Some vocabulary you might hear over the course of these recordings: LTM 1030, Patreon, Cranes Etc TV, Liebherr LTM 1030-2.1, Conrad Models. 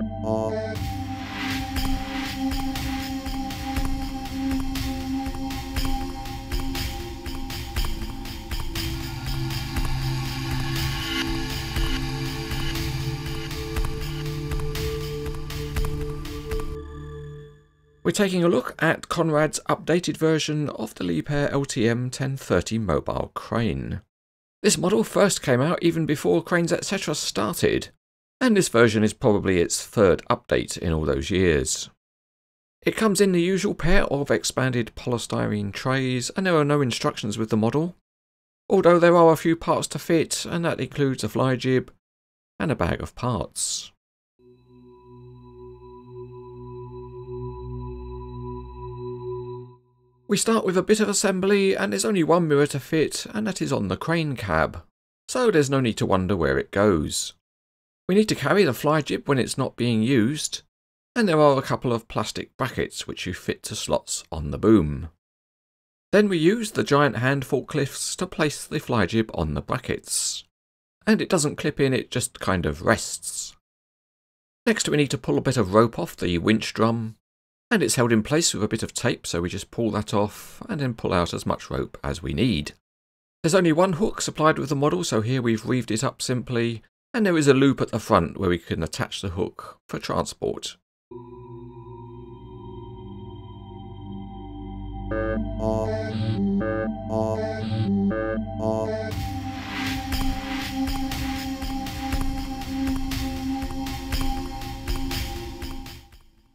We're taking a look at Conrad's updated version of the Liebherr LTM 1030 mobile crane. This model first came out even before Cranes Etc started, and this version is probably its third update in all those years. It comes in the usual pair of expanded polystyrene trays, and there are no instructions with the model, although there are a few parts to fit, and that includes a fly jib and a bag of parts. We start with a bit of assembly, and there's only one mirror to fit, and that is on the crane cab, so there's no need to wonder where it goes. We need to carry the fly jib when it's not being used, and there are a couple of plastic brackets which you fit to slots on the boom. Then we use the giant hand forklifts to place the fly jib on the brackets, and it doesn't clip in, it just kind of rests. Next we need to pull a bit of rope off the winch drum, and it's held in place with a bit of tape, so we just pull that off and then pull out as much rope as we need. There's only one hook supplied with the model, so here we've reeved it up simply, and there is a loop at the front where we can attach the hook for transport.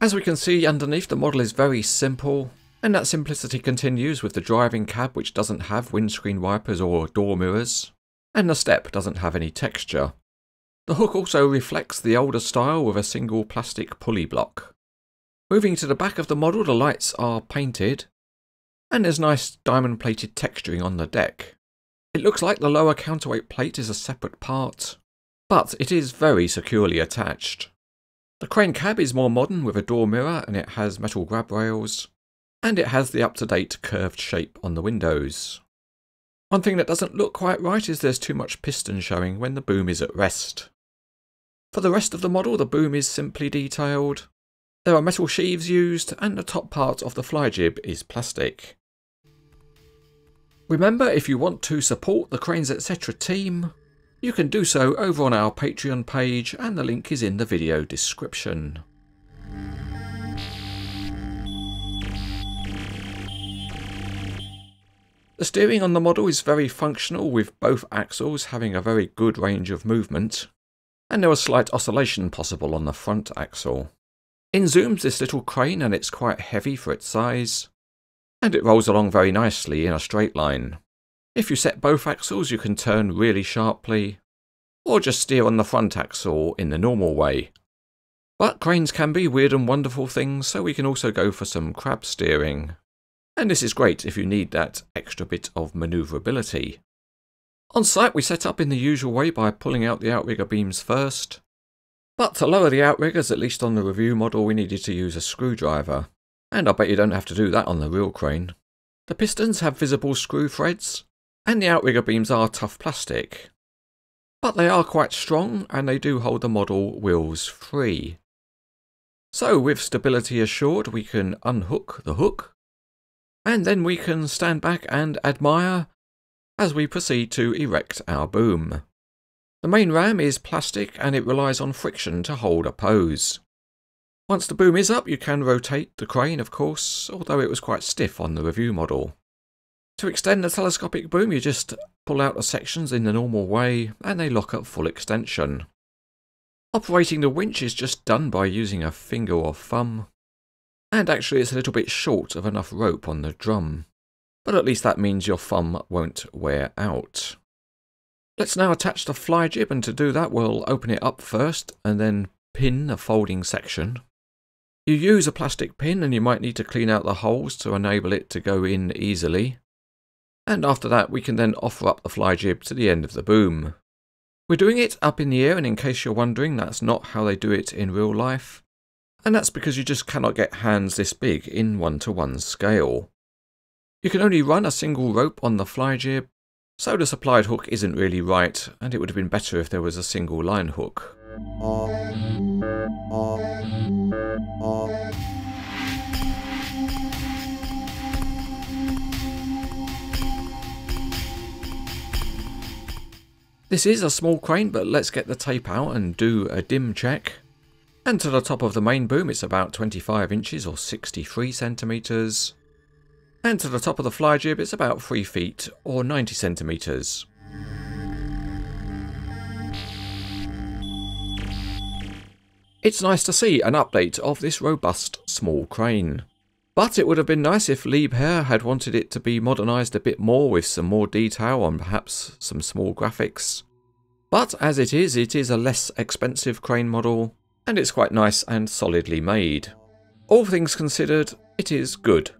As we can see underneath, the model is very simple, and that simplicity continues with the driving cab, which doesn't have windscreen wipers or door mirrors, and the step doesn't have any texture. The hook also reflects the older style with a single plastic pulley block. Moving to the back of the model, the lights are painted, and there's nice diamond-plated texturing on the deck. It looks like the lower counterweight plate is a separate part, but it is very securely attached. The crane cab is more modern with a door mirror, and it has metal grab rails, and it has the up-to-date curved shape on the windows. One thing that doesn't look quite right is there's too much piston showing when the boom is at rest. For the rest of the model, the boom is simply detailed. There are metal sheaves used, and the top part of the fly jib is plastic. Remember, if you want to support the Cranes Etc team, you can do so over on our Patreon page, and the link is in the video description. The steering on the model is very functional, with both axles having a very good range of movement, and there was slight oscillation possible on the front axle. In zooms this little crane, and it's quite heavy for its size, and it rolls along very nicely in a straight line. If you set both axles, you can turn really sharply, or just steer on the front axle in the normal way. But cranes can be weird and wonderful things, so we can also go for some crab steering. And this is great if you need that extra bit of manoeuvrability. On site we set up in the usual way by pulling out the outrigger beams first, but to lower the outriggers, at least on the review model, we needed to use a screwdriver, and I bet you don't have to do that on the real crane. The pistons have visible screw threads, and the outrigger beams are tough plastic, but they are quite strong, and they do hold the model wheels free. So with stability assured, we can unhook the hook, and then we can stand back and admire as we proceed to erect our boom. The main ram is plastic, and it relies on friction to hold a pose. Once the boom is up, you can rotate the crane, of course, although it was quite stiff on the review model. To extend the telescopic boom, you just pull out the sections in the normal way, and they lock at full extension. Operating the winch is just done by using a finger or thumb, and actually it's a little bit short of enough rope on the drum, but at least that means your thumb won't wear out. Let's now attach the fly jib, and to do that we'll open it up first and then pin the folding section. You use a plastic pin, and you might need to clean out the holes to enable it to go in easily. And after that we can then offer up the fly jib to the end of the boom. We're doing it up in the air, and in case you're wondering, that's not how they do it in real life, and that's because you just cannot get hands this big in 1:1 scale. You can only run a single rope on the fly jib, so the supplied hook isn't really right, and it would have been better if there was a single line hook. This is a small crane, but let's get the tape out and do a dim check. And to the top of the main boom, it's about 25 inches or 63 centimeters. And to the top of the fly jib, it's about 3 feet or 90 centimeters. It's nice to see an update of this robust small crane. But it would have been nice if Liebherr had wanted it to be modernised a bit more with some more detail and perhaps some small graphics. But as it is a less expensive crane model, and it's quite nice and solidly made. All things considered, it is good.